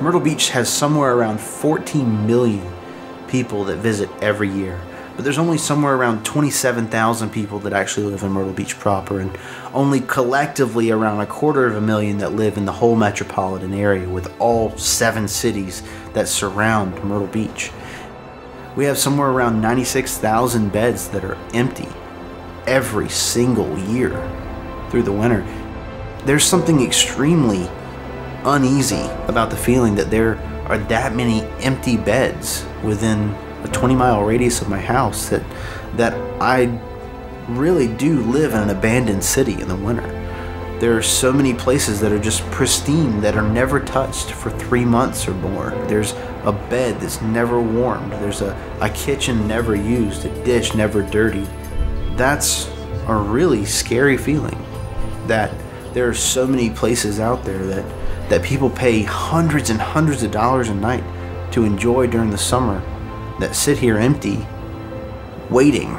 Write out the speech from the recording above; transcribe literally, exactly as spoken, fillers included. Myrtle Beach has somewhere around fourteen million people that visit every year, but there's only somewhere around twenty-seven thousand people that actually live in Myrtle Beach proper, and only collectively around a quarter of a million that live in the whole metropolitan area with all seven cities that surround Myrtle Beach. We have somewhere around ninety-six thousand beds that are empty every single year through the winter. There's something extremely uneasy about the feeling that there are that many empty beds within a twenty mile radius of my house, that that I really do live in an abandoned city in the winter. There are so many places that are just pristine, that are never touched for three months or more. There's a bed that's never warmed. There's a, a kitchen never used, a dish never dirty. That's a really scary feeling, that there are so many places out there that that people pay hundreds and hundreds of dollars a night to enjoy during the summer that sit here empty, waiting.